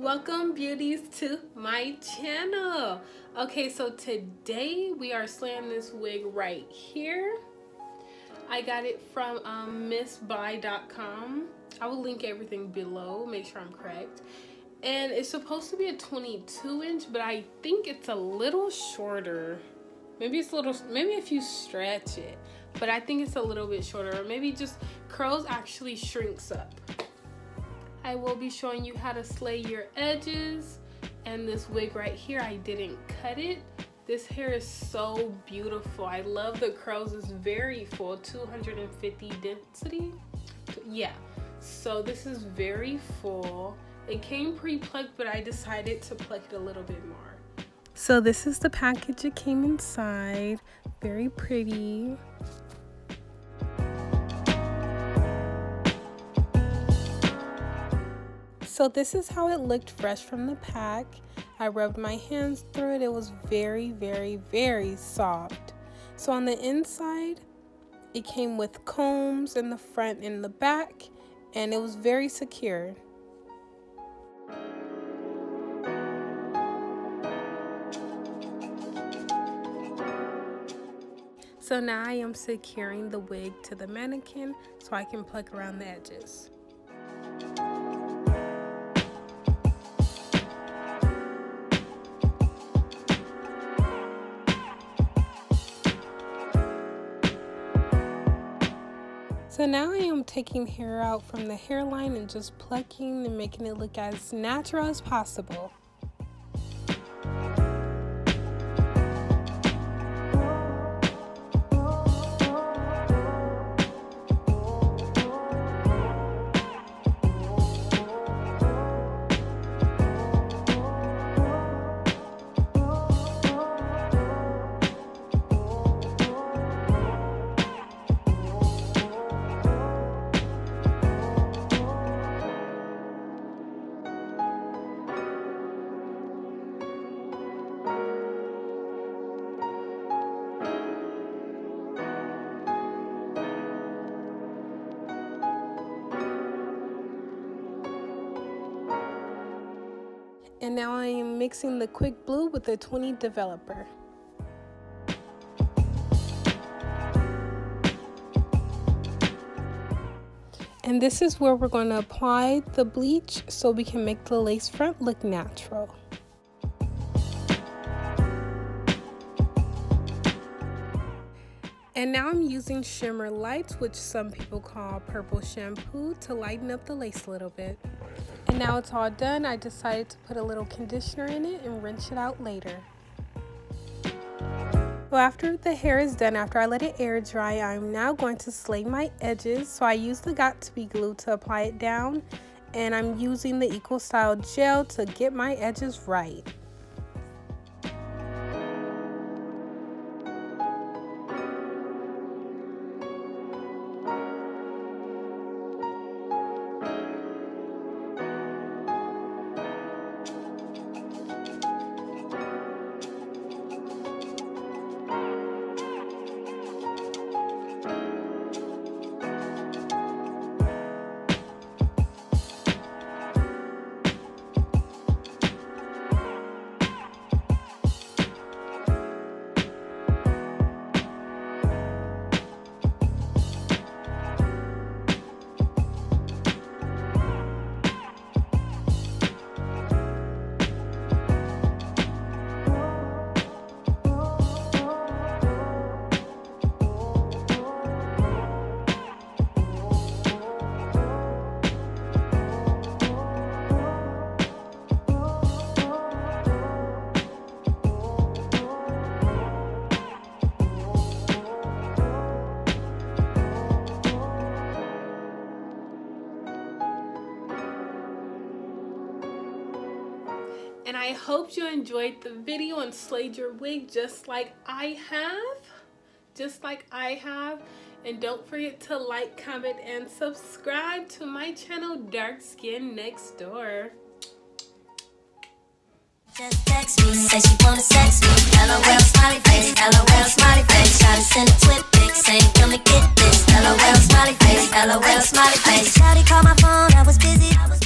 Welcome beauties to my channel. Okay, so today we are slamming this wig right here. I got it from Msbuy.com. I will link everything below, make sure I'm correct. And it's supposed to be a 22-inch, but I think it's a little shorter. Maybe it's a little, maybe if you stretch it, but I think it's a little bit shorter. Maybe just curls actually shrinks up. I will be showing you how to slay your edges. And this wig right here, I didn't cut it. This hair is so beautiful. I love the curls. It's very full, 250 density. Yeah, so this is very full. It came pre-plucked, but I decided to pluck it a little bit more. So this is the package it came inside. Very pretty. So this is how it looked fresh from the pack. I rubbed my hands through it. It was very, very, very soft. So on the inside, it came with combs in the front and the back, and it was very secure. So now I am securing the wig to the mannequin so I can pluck around the edges. So now I am taking hair out from the hairline and just plucking and making it look as natural as possible. And now I am mixing the Quick Blue with the 20 developer. And this is where we're going to apply the bleach so we can make the lace front look natural. And now I'm using Shimmer Lights, which some people call purple shampoo, to lighten up the lace a little bit. And now it's all done. I decided to put a little conditioner in it and rinse it out later. So after the hair is done, after I let it air dry, I'm now going to slay my edges. So I use the Got To Be glue to apply it down, and I'm using the Equal Style Gel to get my edges right. And I hope you enjoyed the video and slayed your wig just like I have. And don't forget to like, comment, and subscribe to my channel, Dark Skin Next Door. Just text me, say she wanna sex me. LOL smiley face, LOL smiley face. Shawty send a twin pic, saying come and get this. LOL smiley face, LOL smiley face. Shawty called my phone, I was busy.